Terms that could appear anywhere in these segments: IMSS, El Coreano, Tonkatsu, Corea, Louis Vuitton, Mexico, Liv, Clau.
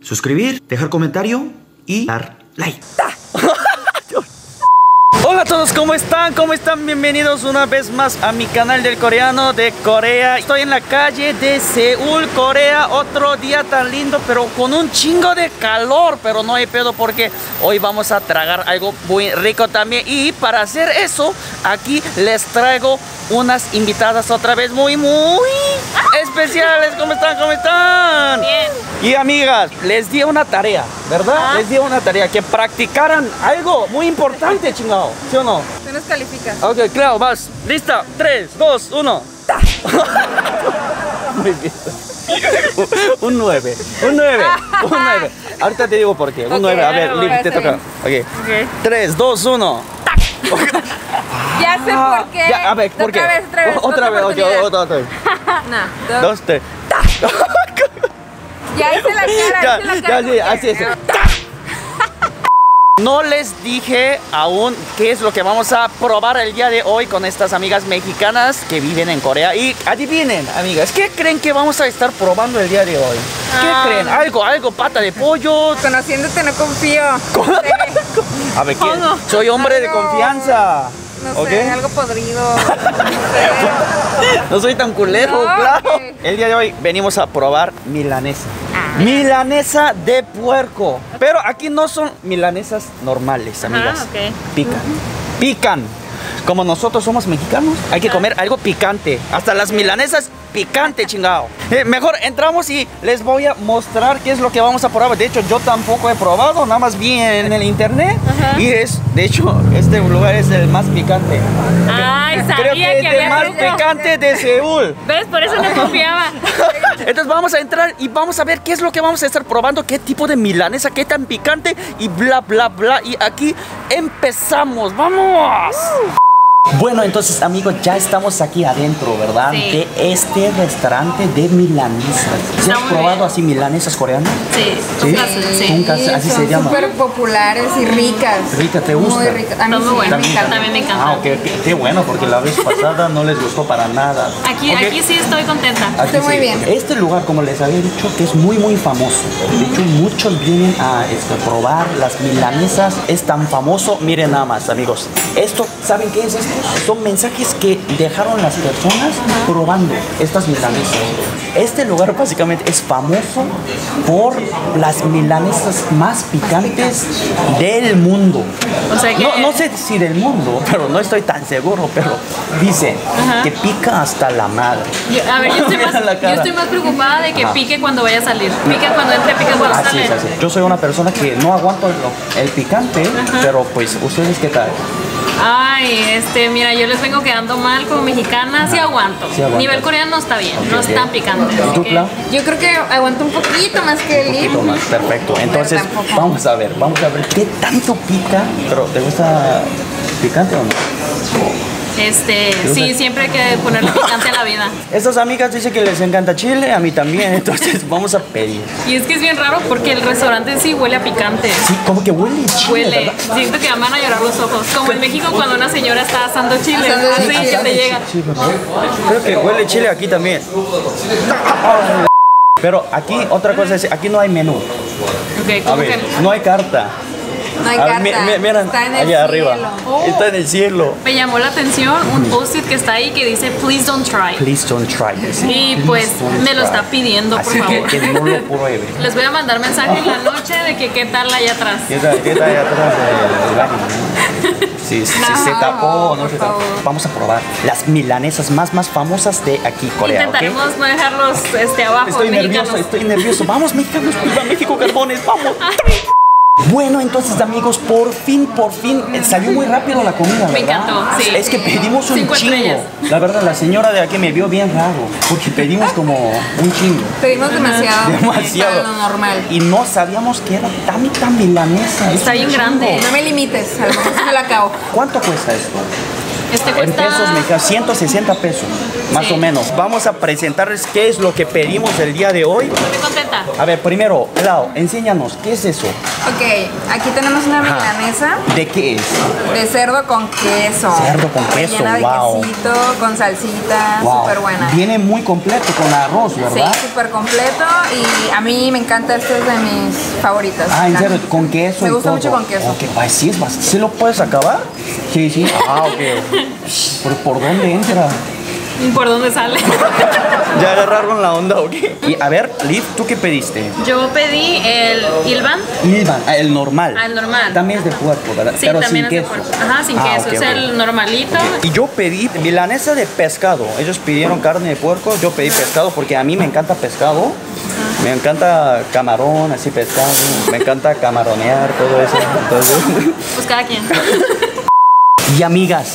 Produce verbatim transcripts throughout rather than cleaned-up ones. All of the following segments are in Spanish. suscribir, dejar comentario y dar like. Hola a todos, ¿cómo están? ¿Cómo están? Bienvenidos una vez más a mi canal del coreano de Corea. Estoy en la calle de Seúl, Corea. Otro día tan lindo, pero con un chingo de calor. Pero no hay pedo porque hoy vamos a tragar algo muy rico también. Y para hacer eso, aquí les traigo unas invitadas otra vez muy, muy especiales. ¿Cómo están? ¿Cómo están? Bien. Y amigas, les di una tarea, ¿verdad? Ah. Les di una tarea, que practicaran algo muy importante, chingado. ¿Sí o no? Se nos califica. Ok, Clau, vas. Lista. tres, dos, uno. Muy bien. Un nueve. Un nueve. Un nueve. Ahorita te digo por qué. Un okay, nueve. A ver, Liv, te toca. Ok. tres, dos, uno. Ya sé por qué. Ya, a ver, ¿por qué? Otra vez, otra vez. Otra vez, ok, otra vez. No, dos, tres. Ya hice la cara, ya hice la cara. Ya, ya, así es. No les dije aún qué es lo que vamos a probar el día de hoy con estas amigas mexicanas que viven en Corea. Y adivinen, amigas, ¿qué creen que vamos a estar probando el día de hoy? ¿Qué ah. creen? Algo, algo, pata de pollo. Conociéndote no confío. ¿Cómo? A ver, ¿quién? Oh, no. Soy hombre algo, de confianza. No ¿Okay? sé, algo podrido. No, sé. No soy tan culero, no, claro. Okay. El día de hoy venimos a probar milanesa. Milanesa de puerco. Pero aquí no son milanesas normales, amigas. Ah, okay. Pican. Uh-huh. Pican. Como nosotros somos mexicanos, hay que comer algo picante. Hasta las milanesas picante, chingado. Eh, mejor entramos y les voy a mostrar qué es lo que vamos a probar. De hecho, yo tampoco he probado, nada más vi en el internet. Uh-huh. Y es, de hecho, este lugar es el más picante. Ay, sabía Creo que, que es el más ruido. picante de Seúl. ¿Ves? Por eso no confiaba. Entonces vamos a entrar y vamos a ver qué es lo que vamos a estar probando, qué tipo de milanesa, qué tan picante y bla, bla, bla. Y aquí empezamos. ¡Vamos! Uh. Bueno, entonces amigos, ya estamos aquí adentro, ¿verdad? Sí. De este restaurante de milanesas. ¿Sí ¿Has probado bien. así milanesas coreanas? Sí, ¿Sí? sí. sí. Tonkatsu, así son se llama. Súper populares y ricas. Rica, ¿te gusta? Muy rica. A mí sí, bueno. también, también me encanta. Ah, ok, okay. Qué bueno, porque la vez pasada no les gustó para nada. Aquí, okay. aquí sí estoy contenta. Aquí estoy sí. muy bien. Este lugar, como les había dicho, que es muy, muy famoso. De hecho, muchos vienen a este, probar las milanesas. Es tan famoso. Miren nada más, amigos. Esto, ¿saben qué es esto? Son mensajes que dejaron las personas probando estas milanesas. Este lugar básicamente es famoso por las milanesas más picantes del mundo. O sea que no, no sé si del mundo, pero no estoy tan seguro, pero dicen Ajá. que pica hasta la madre. Yo, a ver, yo estoy, más, yo estoy más preocupada de que Ajá. pique cuando vaya a salir. Pica cuando entre, pica cuando así sale. Es, así. Yo soy una persona que no aguanto el, el picante, Ajá. pero pues, ¿ustedes qué tal? Ay, este, mira, yo les vengo quedando mal como mexicana, sí aguanto. Sí aguanto. Nivel coreano está bien, okay, no es tan picante. ¿Tú, Clau? Yo creo que aguanto un poquito más que el libro. Un poquito más, perfecto. Entonces, vamos a ver, vamos a ver qué tanto pica. Pero, ¿te gusta picante o no? Este, sí, siempre hay que ponerle picante a la vida. Estas amigas dicen que les encanta chile, a mí también, entonces vamos a pedir. Y es que es bien raro porque el restaurante sí huele a picante. Sí, como que huele chile. Huele, ¿verdad? Siento que van a llorar los ojos. Como en México cuando una señora está asando chile, sí, así sí, que te llega. Sí, creo que huele chile aquí también. Pero aquí otra cosa es, aquí no hay menú. Okay, ¿cómo a ver, que... no hay carta. No hay carta. Ver, miren, está en el allá cielo. arriba. Oh. Está en el cielo. Me llamó la atención un post-it que está ahí que dice Please don't try. Please don't try. Y pues me lo está pidiendo, por Así favor. Que, que no lo pruebe. Les voy a mandar mensaje en la noche de que qué tal allá atrás. ¿Qué tal, qué tal allá atrás del baño? Si sí, no, sí, se tapó o no se tapó. Vamos a probar las milanesas más más famosas de aquí, Corea. Intentaremos ¿okay? no dejarlos este, abajo. Estoy mexicanos. nervioso, estoy nervioso. Vamos, mexicanos, viva México, carbones, vamos. Bueno, entonces amigos, por fin, por fin, salió muy rápido la comida, ¿verdad? Me encantó, sí. Es que pedimos un chingo. La verdad, la señora de aquí me vio bien raro, porque pedimos como un chingo. Pedimos demasiado. Demasiado. Para lo normal. Y no sabíamos que era tan, tan milanesa. Está bien grande. No me limites, a lo mejor se la acabo. ¿Cuánto cuesta esto? Este cuesta... En pesos mexicanos, ciento sesenta pesos, más sí. o menos. Vamos a presentarles qué es lo que pedimos el día de hoy. Estoy contenta. A ver, primero, Clau, enséñanos, ¿qué es eso? Ok, aquí tenemos una milanesa. ¿De qué es? De cerdo con queso. Cerdo con queso, llena de wow. quesito, con salsita, wow. súper buena. Viene muy completo con arroz, ¿verdad? Sí, súper completo y a mí me encanta, este es de mis favoritas. Ah, en serio, con queso. Me gusta mucho con queso. Okay. Ay, sí, es bastante. ¿Sí lo puedes acabar? Sí, sí. Ah, ok. ¿Por, ¿Por dónde entra? ¿Por dónde sale? Ya agarraron la onda, ¿ok? Y a ver, Liv, ¿tú qué pediste? Yo pedí el Ilvan. Ilvan, el normal. Ah, el normal. También es de puerco, ¿verdad? Sí, pero también sin es queso. De puerco. Ajá, sin ah, queso. Okay, es okay. el normalito. Okay. Y yo pedí milanesa de pescado. Ellos pidieron carne de puerco, yo pedí pescado porque a mí me encanta pescado. Me encanta camarón, así pescado. Me encanta camaronear, todo eso. Entonces... Pues cada quien. Y amigas,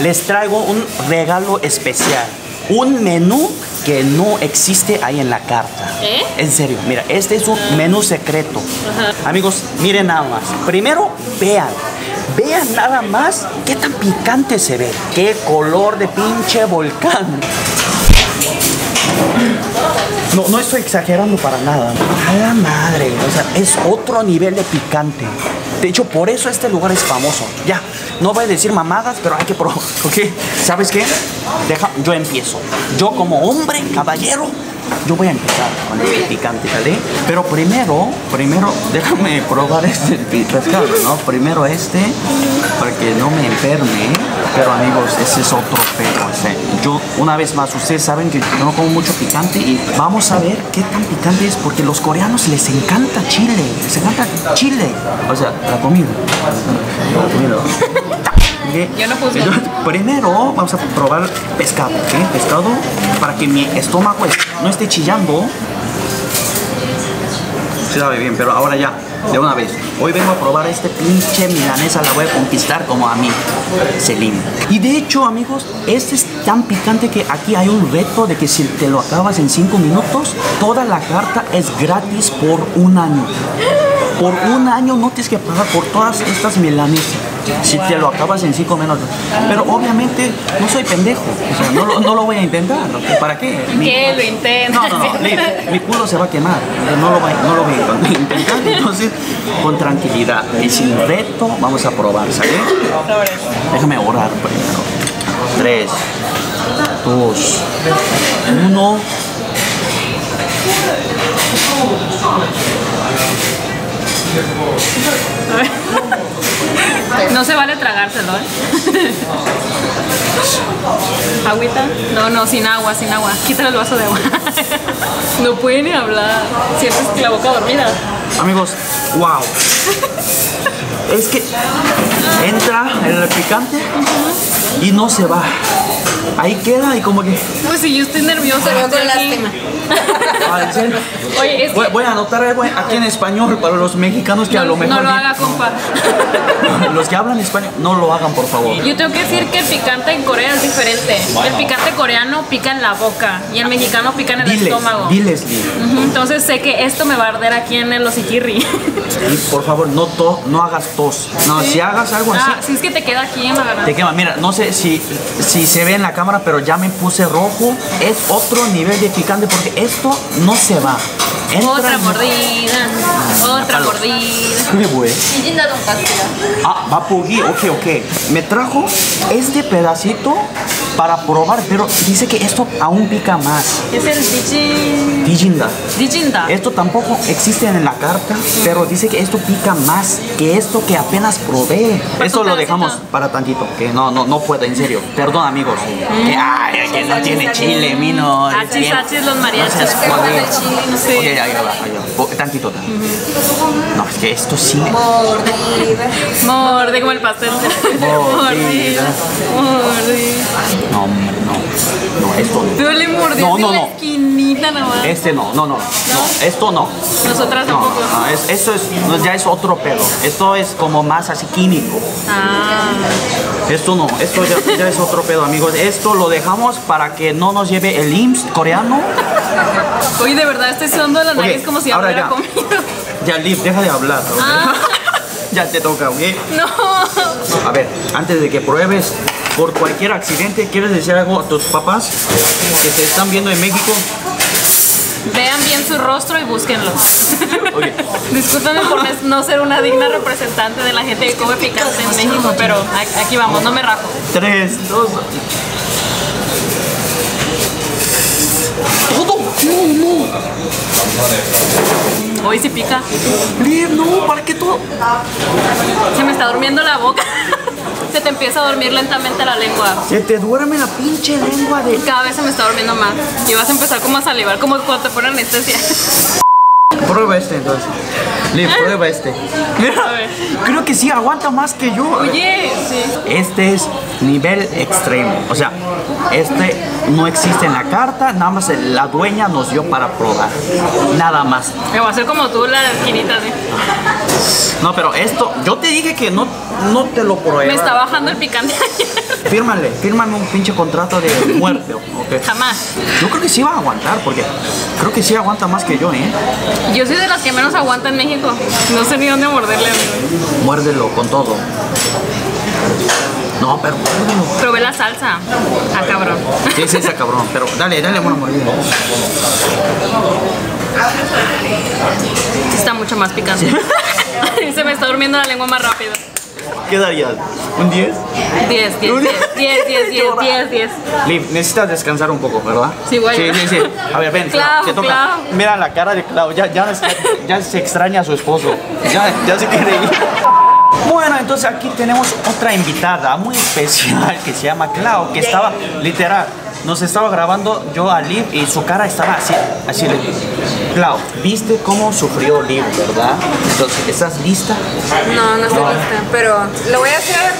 les traigo un regalo especial. Un menú que no existe ahí en la carta. ¿Eh? En serio, mira, este es un menú secreto. Uh-huh. Amigos, miren nada más. Primero, vean. Vean nada más qué tan picante se ve. Qué color de pinche volcán. No, no estoy exagerando para nada. A la madre, o sea, es otro nivel de picante. De hecho, por eso este lugar es famoso. Ya, no voy a decir mamadas, pero hay que probar, ¿ok? ¿Sabes qué? Deja, yo empiezo. Yo como hombre, caballero, yo voy a empezar con el picante, ¿vale? Pero primero, primero, déjame probar este pescado, ¿no? Primero este, para que no me enferme. Pero amigos, ese es otro pedo. O sea, yo, una vez más, ustedes saben que yo no como mucho picante y vamos a ver qué tan picante es, porque los coreanos les encanta chile, les encanta chile. O sea, la comida. La comida. Okay. Yo no juzgo. Primero vamos a probar pescado, ¿okay? Pescado para que mi estómago no esté chillando. Se sabe bien, pero ahora ya, de una vez. Hoy vengo a probar este pinche milanesa, la voy a conquistar como a mí, Celine. Y de hecho, amigos, este es tan picante que aquí hay un reto de que si te lo acabas en cinco minutos, toda la carta es gratis por un año. Por un año no tienes que pagar por todas estas milanesas. Si te lo acabas en cinco minutos. Pero obviamente no soy pendejo. O sea, no, lo, no lo voy a intentar. ¿Para qué? Mi, ¿Qué lo intento? No, no, no. Mi, mi culo se va a quemar. No lo voy, no lo voy a intentar. Entonces, con tranquilidad y sin reto, vamos a probar, ¿sabes? Déjame orar primero. tres, dos, uno. No se vale tragárselo, ¿eh? ¿Agüita? No, no, sin agua, sin agua. Quítale el vaso de agua. No puede ni hablar. Sientes que la boca dormida. Amigos, wow. Es que entra el picante y no se va. Ahí queda y como que... Pues si yo estoy nerviosa, yo te lástima. Oye, es voy, que... voy a anotar algo aquí en español para los mexicanos que no, a lo mejor... No lo haga, compa. Los que hablan español, no lo hagan, por favor. Yo tengo que decir que el picante en Corea es diferente. Bueno. El picante coreano pica en la boca y el mexicano pica en el diles, estómago. Diles, diles. Uh-huh. Entonces sé que esto me va a arder aquí en el hociquirri. Y por favor, no, to, no hagas tos. No, ¿sí? Si hagas algo así... Ah, si es que te queda aquí en la garganta. Te quema, mira, no sé si, si se ve en la cámara, pero ya me puse rojo. Es otro nivel de picante porque esto no se va. Entra otra en... mordida, otra Aló. mordida. Ah, bapugi, ok, ok. Me trajo este pedacito para probar, pero dice que esto aún pica más. Es el dijinda. Dijinda. Esto tampoco existe en la carta, pero dice que esto pica más que esto que apenas probé. Esto lo dejamos para tantito, que no, no, no puedo, en serio. Perdón, amigos. Mm. Que, ay, que no tiene chile, mino. Achis, achis, los mariachis. No sé. Ok, ahí va, ahí va. Tantito. Uh -huh. No, es que esto sí. Mordida. Mordida como el pastel. Mordida. Mordida. No, no, no, esto no. Tú le mordiste no, no, no. la esquinita nomás. Este no, no, no, no, no, esto no. Nosotras tampoco. No, no, es, esto es, ya es otro pedo. Esto es como más así químico. Ah. Esto no, esto ya, ya es otro pedo, amigos. Esto lo dejamos para que no nos lleve el I M S S coreano. Oye, de verdad, estoy sudando la nariz okay, como si ahora ya hubiera comido. Ya, Liv, deja de hablar. Okay. Ah. Ya te toca, ¿ok? No. A ver, antes de que pruebes... por cualquier accidente. ¿Quieres decir algo a tus papás que se están viendo en México? Vean bien su rostro y búsquenlo. Okay. Discúlpenme por no ser una digna representante de la gente que come picante en México, pero aquí vamos, no me rajo. Tres, dos... ¡Todo! ¡No, no! Hoy sí pica. Liv, no, ¿para qué todo? Se me está durmiendo la boca. Se te empieza a dormir lentamente la lengua. Se te duerme la pinche lengua de... Cada vez se me está durmiendo más. Y vas a empezar como a salivar, como cuando te ponen anestesia. Prueba este entonces. Liv, prueba este. Mira, a ver. Creo que sí, aguanta más que yo. Oye, sí. Este es nivel extremo. O sea, este no existe en la carta. Nada más la dueña nos dio para probar. Nada más. Me voy a hacer como tú la esquinita, ¿sí? No, pero esto, yo te dije que no, no te lo probé. Me está bajando el picante ayer. Fírmale, fírmame un pinche contrato de muerte. Okay. Jamás. Yo creo que sí va a aguantar porque creo que sí aguanta más que yo, ¿eh? Yo soy de las que menos aguanta en México. No sé ni dónde morderle. Muérdelo con todo. No, pero muérdelo. Probé la salsa. A cabrón. Sí, sí, a cabrón. Pero dale, dale una mordida. Está mucho más picante. Sí. Se me está durmiendo la lengua más rápido. ¿Qué darías? ¿Un diez? diez, diez, diez, diez, diez, diez, diez. Liv, necesitas descansar un poco, ¿verdad? Sí, güey. Sí, sí, sí. A ver, ven, Clau, se toca. Mira la cara de Clau, ya, ya, está, ya se extraña a su esposo. Ya, ya se quiere ir. Bueno, entonces aquí tenemos otra invitada muy especial que se llama Clau, que estaba, literal, nos estaba grabando yo a Liv y su cara estaba así, así le dije. Clau, ¿viste cómo sufrió Liv, verdad? Entonces, ¿estás lista? No, no estoy no. lista, pero lo voy a hacer.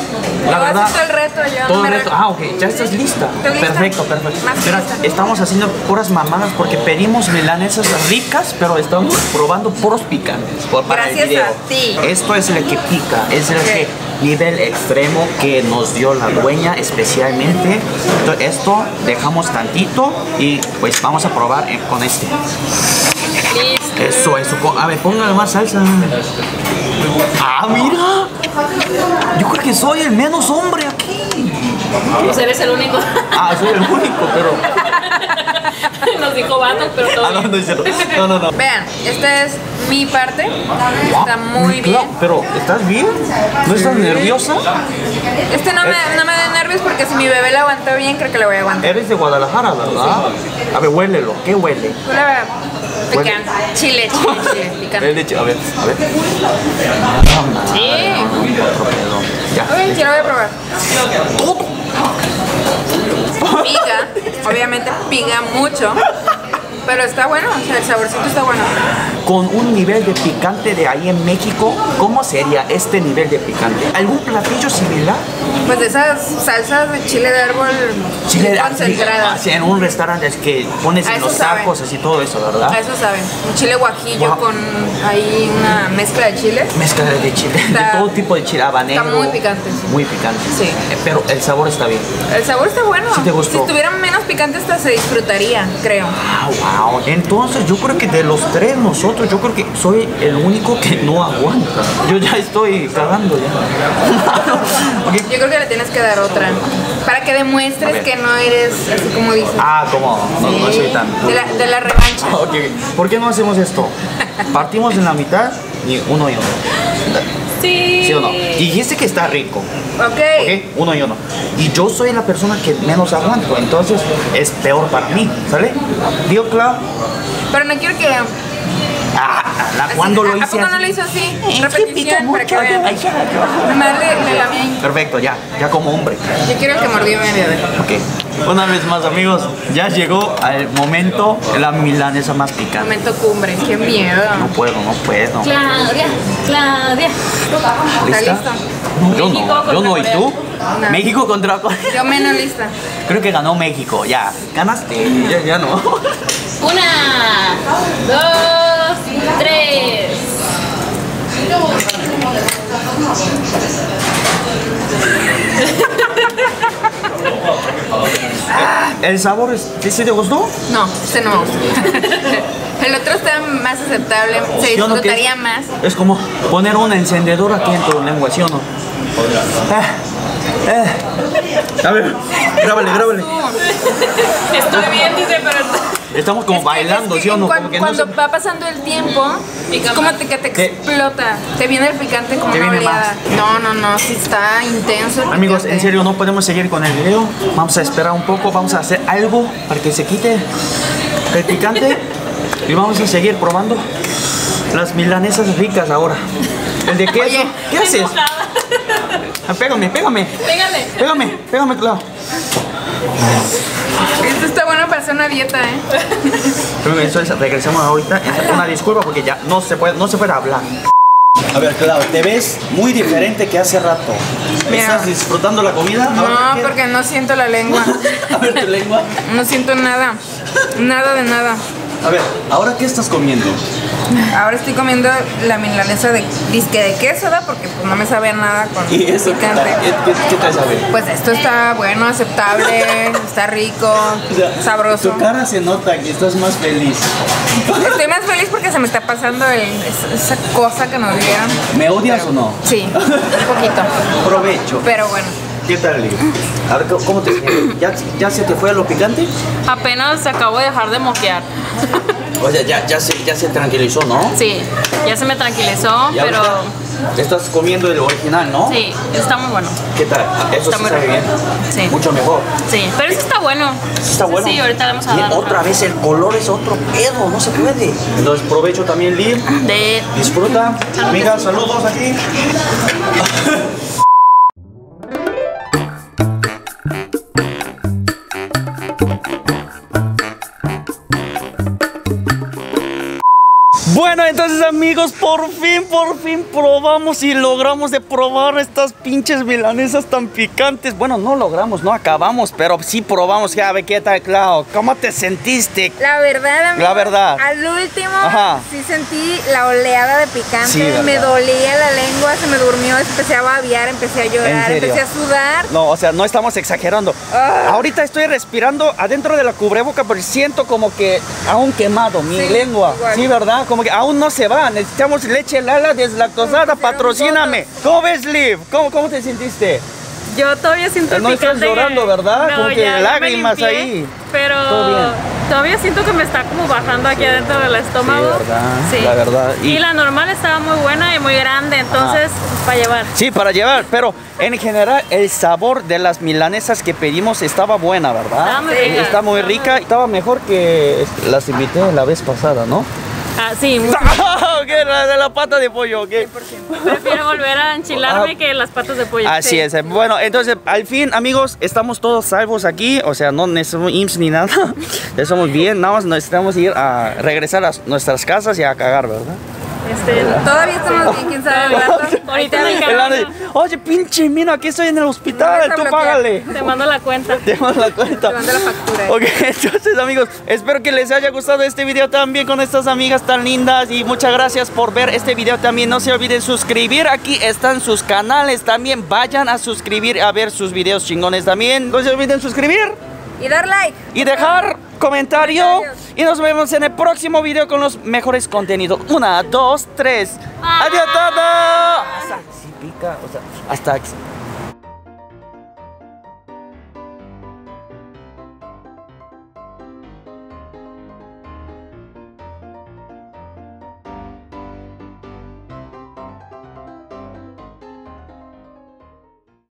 La lo verdad, voy a hacer todo el reto yo. Todo no me el reto. Ah, ok, ya estás lista. ¿Lista? Perfecto, perfecto. Pero estamos haciendo puras mamadas porque pedimos milanesas ricas, pero estamos probando puros picantes. Por Gracias video. a ti. Esto es el que pica, es el okay. que... nivel extremo que nos dio la dueña especialmente. Entonces, esto dejamos tantito y pues vamos a probar con este. Eso, eso. A ver, póngale más salsa. Ah, mira. Yo creo que soy el menos hombre aquí. Pues eres el único. Ah, soy el único, pero... Nos dijo vatos, pero todo ah, no, no, no, no, no. Vean, esta es mi parte. Está muy bien. Pero, ¿estás bien? ¿No estás nerviosa? Este no me, no me da nervios porque si mi bebé la aguantó bien, creo que la voy a aguantar. Eres de Guadalajara, ¿verdad? Sí. A ver, huélelo. ¿Qué huele? Una... Picante. Chile, chile, chile. Picante. A ver, a ver. Sí. Ya. Uy, ya lo voy a probar. Pica, obviamente pica mucho, pero está bueno, o sea, el saborcito está bueno. Con un nivel de picante de ahí en México, ¿cómo sería este nivel de picante? ¿Algún platillo similar? Pues de esas salsas de chile de árbol chile concentradas. En un restaurante que pones en los tacos y todo eso, ¿verdad? A eso saben. Un chile guajillo wow. con ahí una mezcla de chiles. Mezcla de chile, está, de todo tipo de chile, habanero. Está muy picante. Sí. Muy picante. Sí. Pero el sabor está bien. El sabor está bueno. Sí te gustó. Si estuviera menos picante hasta se disfrutaría, creo. Ah, wow. Entonces yo creo que de los tres nosotros yo creo que soy el único que no aguanta. Yo ya estoy cagando ya. Okay. Yo creo que le tienes que dar otra para que demuestres que no eres así como dices. Ah, como no, sí. no soy tan... De la, de la revancha. Okay. ¿Por qué no hacemos esto? Partimos en la mitad y uno y uno. Sí. ¿Sí o no? Dijiste que está rico. Okay. Okay. Uno y uno. Y yo soy la persona que menos aguanto, entonces es peor para mí, ¿sale? Digo, claro. Pero no quiero que... Ah, la, cuando así, lo hice ¿a poco no lo hizo así? Repetición para que vean. Perfecto, ya, ya como hombre. Yo quiero el que mordió mi bebé. Ok, una vez más amigos, ya llegó al momento, la milanesa más picante. Momento cumbre, qué miedo. No puedo, no puedo. Claudia, Claudia. ¿Está lista? No, yo no, yo no, ¿y tú? No. México contra Corea. Yo menos lista. Creo que ganó México, ya. Ganaste, ya, ya no. Una, dos. Tres. ¿El sabor es, ese te gustó? No, ese no me gustó. El otro está más aceptable, se disfrutaría más. Es como poner un encendedor aquí en tu lengua, ¿sí o no? Eh, eh. A ver, grábale, grábale. Estoy bien, dice, pero... Estamos como es bailando, que, ¿sí o no? Cuando, como que cuando no se... va pasando el tiempo, es como te, que te ¿Qué? explota. Te viene el picante como una oleada. No, no, no, sí está intenso. Amigos, en serio, no podemos seguir con el video. Vamos a esperar un poco, vamos a hacer algo para que se quite el picante. Y vamos a seguir probando las milanesas ricas ahora. El de queso. Oye, ¿qué haces? Ah, pégame, pégame. Pégale. Pégame, pégame, Clau. Esto está bueno para hacer una dieta, ¿eh? Eso es, regresamos ahorita. Una disculpa porque ya no se puede, no se puede hablar. A ver, Clau, te ves muy diferente que hace rato. Mira. ¿Estás disfrutando la comida? No, ver, porque no siento la lengua. A ver, tu lengua. No siento nada. Nada de nada. A ver, ¿ahora qué estás comiendo? Ahora estoy comiendo la milanesa de disque de queso, ¿verdad? Porque pues no me sabe a nada con ¿Y eso picante. ¿Qué, qué, qué te sabe? Pues esto está bueno, aceptable, está rico, o sea, sabroso. Tu cara se nota que estás más feliz. Estoy más feliz porque se me está pasando el, esa cosa que nos dieron. ¿Me odias Pero, o no? Sí, un poquito. Provecho. Pero bueno. ¿Qué tal, Liv? A ver, ¿cómo te sientes? ¿Ya, ¿Ya se te fue lo picante? Apenas acabo de dejar de moquear. O sea, ya, ya, se, ya se tranquilizó, ¿no? Sí, ya se me tranquilizó, pero... Estás comiendo el original, ¿no? Sí, está muy bueno. ¿Qué tal? ¿Eso está sí muy sabe bien? Sí. Mucho mejor. Sí, pero eso está bueno. Está bueno. Sí, ahorita vamos a dar. Otra vez el color es otro pedo, no se puede. Entonces, provecho también, Liv. De... Disfruta. Salud. Amigas, saludos aquí. Bueno, entonces amigos, por fin, por fin probamos y logramos de probar estas pinches milanesas tan picantes. Bueno, no logramos, no acabamos, pero sí probamos. Ya, a ver, ¿qué tal, Clau? ¿Cómo te sentiste? La verdad, amigo, la verdad. Al último, Ajá. sí sentí la oleada de picante. Sí, me dolía la lengua, se me durmió, empecé a babear, empecé a llorar, empecé a sudar. No, o sea, no estamos exagerando. Oh. Ahorita estoy respirando adentro de la cubreboca, pero siento como que aún quemado mi sí, lengua. Igual. Sí, ¿verdad? Como que aún no se va, necesitamos leche Lala deslactosada, patrocíname. ¿Cómo ves, Liv? ¿Cómo, ¿Cómo te sentiste? Yo todavía siento el picante. No estás llorando, ¿verdad? No, como que lágrimas limpié, ahí. Pero todavía siento que me está como bajando aquí sí, adentro del estómago. Sí, ¿verdad? Sí. La verdad. Y, y la normal estaba muy buena y muy grande, entonces ah. para llevar. Sí, para llevar, pero en general el sabor de las milanesas que pedimos estaba buena, ¿verdad? Está muy rica. Está muy rica, estaba mejor que las invité la vez pasada, ¿no? Ah, sí. Okay, la de la pata de pollo, ok. Prefiero volver a enchilarme ah, que las patas de pollo. Así sí. es. Bueno, entonces, al fin, amigos, estamos todos salvos aquí. O sea, no necesitamos I M S S ni nada. Ya somos bien, nada más necesitamos ir a regresar a nuestras casas y a cagar, ¿verdad? Este, todavía estamos bien, quién sabe, ahorita me encargo. Oye, pinche, mira, aquí estoy en el hospital, tú págale. Te mando la cuenta. Te mando la cuenta. Te mando la factura. Eh. Ok, entonces, amigos, espero que les haya gustado este video también con estas amigas tan lindas. Y muchas gracias por ver este video también. No se olviden suscribir, aquí están sus canales también. Vayan a suscribir, a ver sus videos chingones también. No se olviden suscribir. Y dar like. Y dejar comentario. Comentarios. Y nos vemos en el próximo video con los mejores contenidos. Una, dos, tres. Bye. Adiós, todo. Hasta, sí pica, o sea, hasta...